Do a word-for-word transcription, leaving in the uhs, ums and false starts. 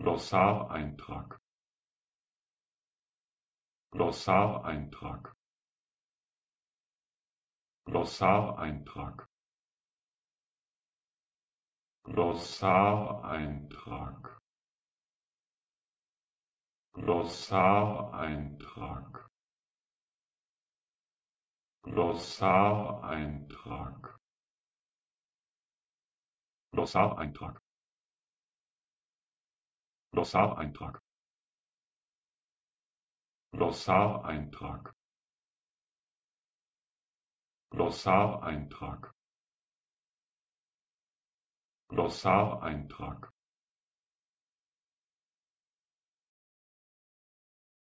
Glossareintrag. Glossareintrag. Glossareintrag. Glossareintrag. Glossareintrag. Glossareintrag. Glossareintrag. Glossareintrag. Glossareintrag. Glossareintrag. Glossareintrag.